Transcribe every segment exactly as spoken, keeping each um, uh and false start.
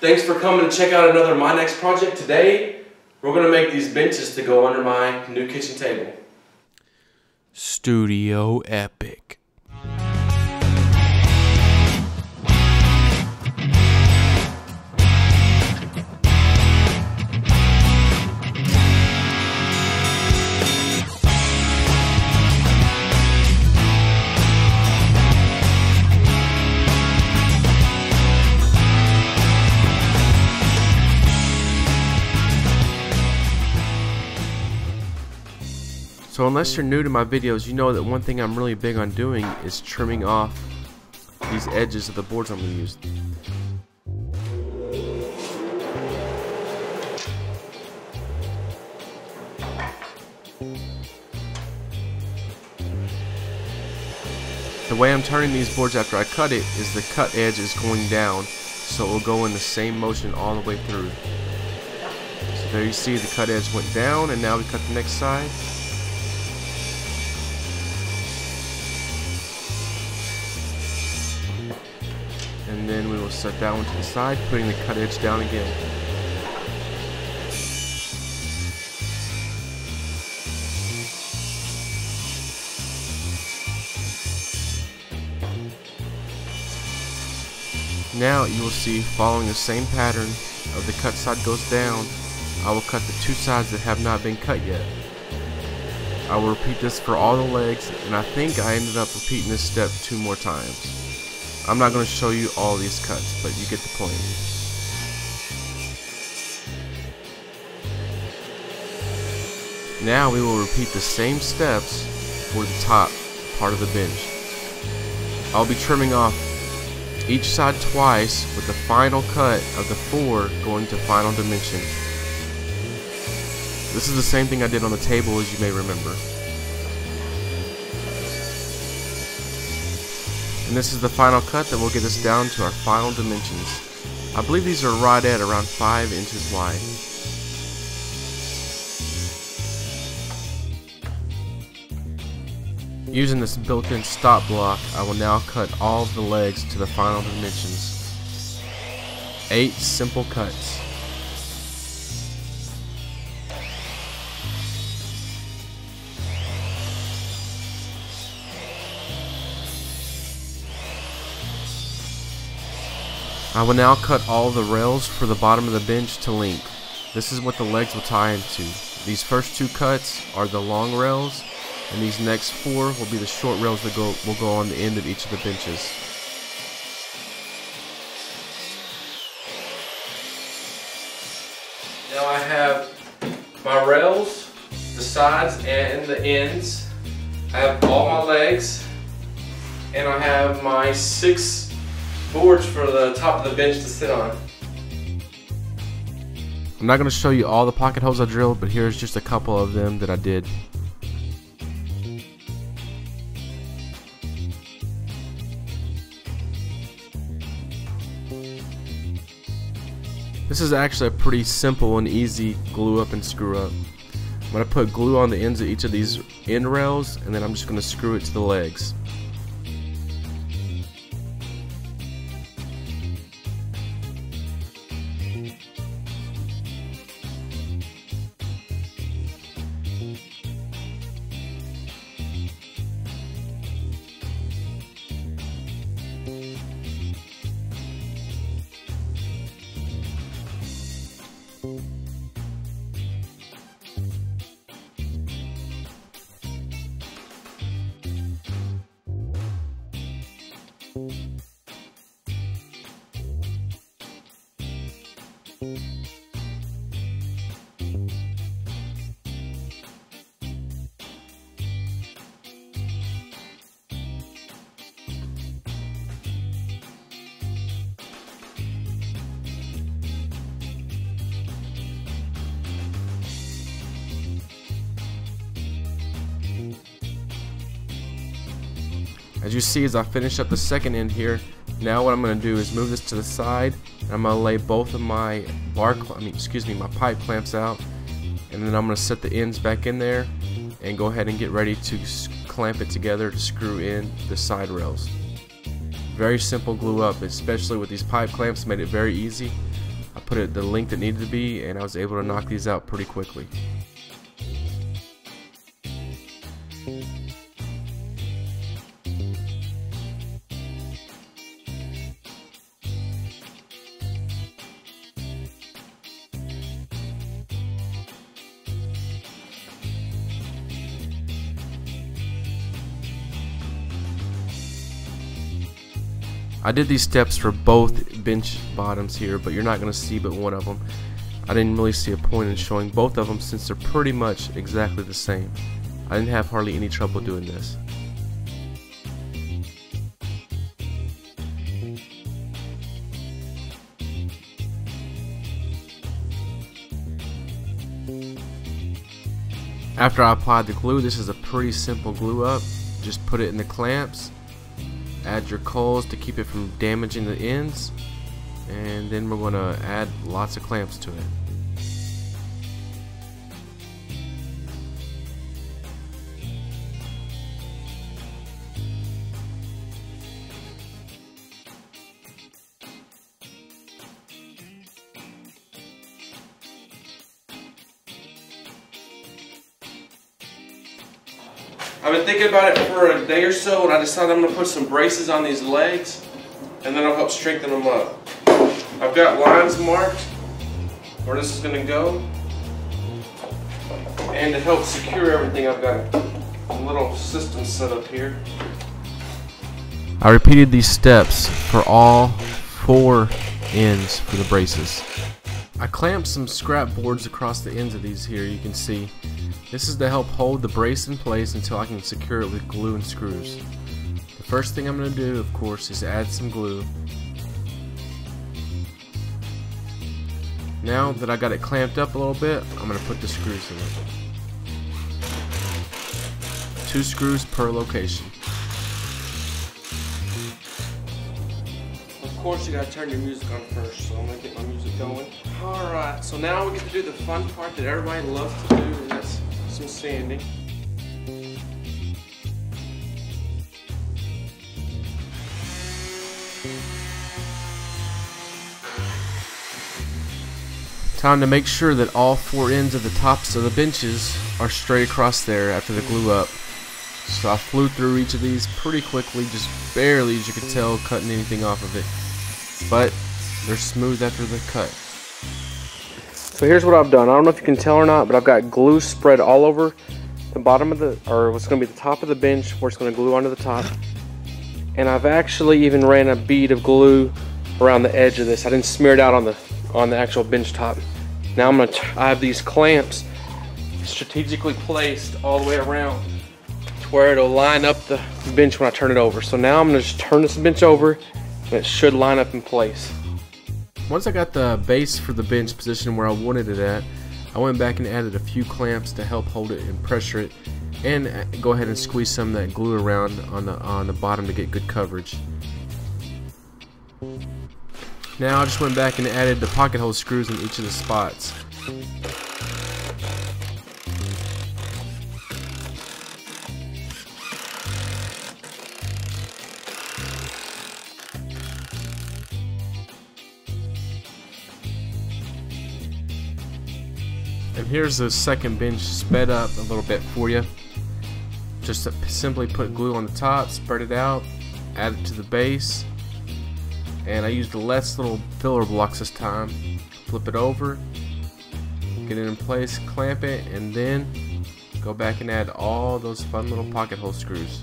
Thanks for coming to check out another My Next Project. Today, we're going to make these benches to go under my new kitchen table. Studio Epic. So unless you're new to my videos, you know that one thing I'm really big on doing is trimming off these edges of the boards I'm going to use. The way I'm turning these boards after I cut it is the cut edge is going down, so it will go in the same motion all the way through. So there you see the cut edge went down, and now we cut the next side. And then we will set that one to the side, putting the cut edge down again. Now you will see, following the same pattern of the cut side goes down, I will cut the two sides that have not been cut yet. I will repeat this for all the legs, and I think I ended up repeating this step two more times. I'm not going to show you all these cuts, but you get the point. Now we will repeat the same steps for the top part of the bench. I'll be trimming off each side twice, with the final cut of the four going to final dimension. This is the same thing I did on the table, as you may remember. And this is the final cut that will get us down to our final dimensions. I believe these are right at around five inches wide. Using this built-in stop block, I will now cut all of the legs to the final dimensions. Eight simple cuts. I will now cut all the rails for the bottom of the bench to length. This is what the legs will tie into. These first two cuts are the long rails, and these next four will be the short rails that go, will go on the end of each of the benches. Now I have my rails, the sides and the ends. I have all my legs, and I have my six boards for the top of the bench to sit on. I'm not going to show you all the pocket holes I drilled, but here's just a couple of them that I did. This is actually a pretty simple and easy glue up and screw up. I'm going to put glue on the ends of each of these end rails, and then I'm just going to screw it to the legs. As you see, as I finish up the second end here, now what I'm going to do is move this to the side, and I'm going to lay both of my bar, I mean, excuse me, my pipe clamps out, and then I'm going to set the ends back in there, and go ahead and get ready to clamp it together to screw in the side rails. Very simple glue up, especially with these pipe clamps, made it very easy. I put it the length it needed to be, and I was able to knock these out pretty quickly. I did these steps for both bench bottoms here, but you're not going to see but one of them. I didn't really see a point in showing both of them since they're pretty much exactly the same. I didn't have hardly any trouble doing this. After I applied the glue, this is a pretty simple glue up. Just put it in the clamps. Add your coals to keep it from damaging the ends, and then we're going to add lots of clamps to it. I've been thinking about it for a day or so, and I decided I'm going to put some braces on these legs, and then I'll help strengthen them up. I've got lines marked where this is going to go, and to help secure everything, I've got a little system set up here. I repeated these steps for all four ends for the braces. I clamped some scrap boards across the ends of these here, you can see. This is to help hold the brace in place until I can secure it with glue and screws. The first thing I'm going to do, of course, is add some glue. Now that I got it clamped up a little bit, I'm going to put the screws in it. Two screws per location. Of course, you gotta turn your music on first, so I'm gonna get my music going. Alright, so now we get to do the fun part that everybody loves to do, and that's some sanding. Time to make sure that all four ends of the tops of the benches are straight across there after the glue up. So I flew through each of these pretty quickly, just barely, as you can tell, cutting anything off of it. But they're smooth after the cut. So here's what I've done. I don't know if you can tell or not, but I've got glue spread all over the bottom of the, or what's going to be the top of the bench, where it's going to glue onto the top. And I've actually even ran a bead of glue around the edge of this. I didn't smear it out on the on the actual bench top. Now I'm going to, I have these clamps strategically placed all the way around, where it'll line up the bench when I turn it over. So now I'm gonna just turn this bench over, and it should line up in place. Once I got the base for the bench position where I wanted it at, I went back and added a few clamps to help hold it and pressure it, and go ahead and squeeze some of that glue around on the, on the bottom to get good coverage. Now I just went back and added the pocket hole screws in each of the spots. And here's the second bench sped up a little bit for you. Just to simply put glue on the top, spread it out, add it to the base, and I used less little filler blocks this time. Flip it over, get it in place, clamp it, and then go back and add all those fun little pocket hole screws.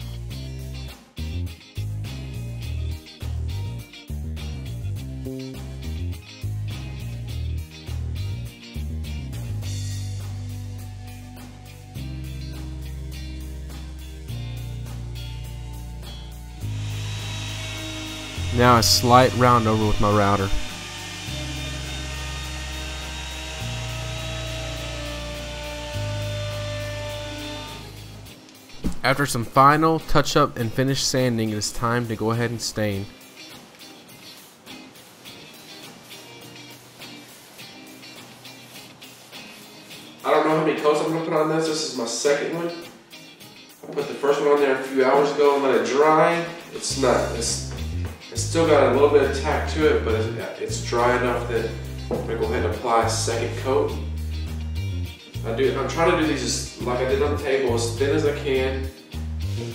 Now a slight round over with my router. After some final touch up and finish sanding, it is time to go ahead and stain. I don't know how many coats I'm going to put on this. This is my second one. I put the first one on there a few hours ago and let it dry. It's not. It's It's still got a little bit of tack to it, but it's dry enough that I'm gonna go ahead and apply a second coat. I do, I'm trying to do these as, like I did on the table, as thin as I can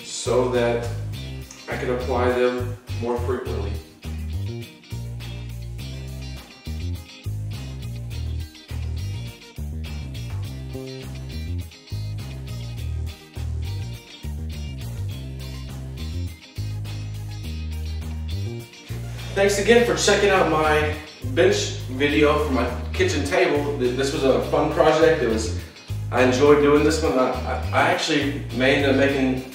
so that I can apply them more frequently. Thanks again for checking out my bench video for my kitchen table. This was a fun project. It was, I enjoyed doing this one. I, I actually may end up making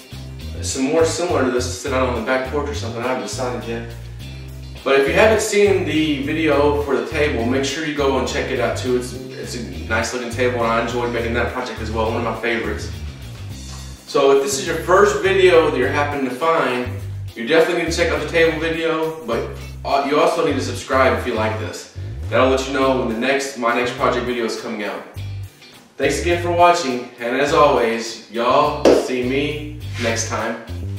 some more similar to this to sit out on the back porch or something. I haven't decided yet. But if you haven't seen the video for the table, make sure you go and check it out too. It's, it's a nice looking table and I enjoyed making that project as well. One of my favorites. So if this is your first video that you're happening to find, you definitely need to check out the table video, but you also need to subscribe if you like this. That'll let you know when the next My Next Project video is coming out. Thanks again for watching, and as always, y'all see me next time.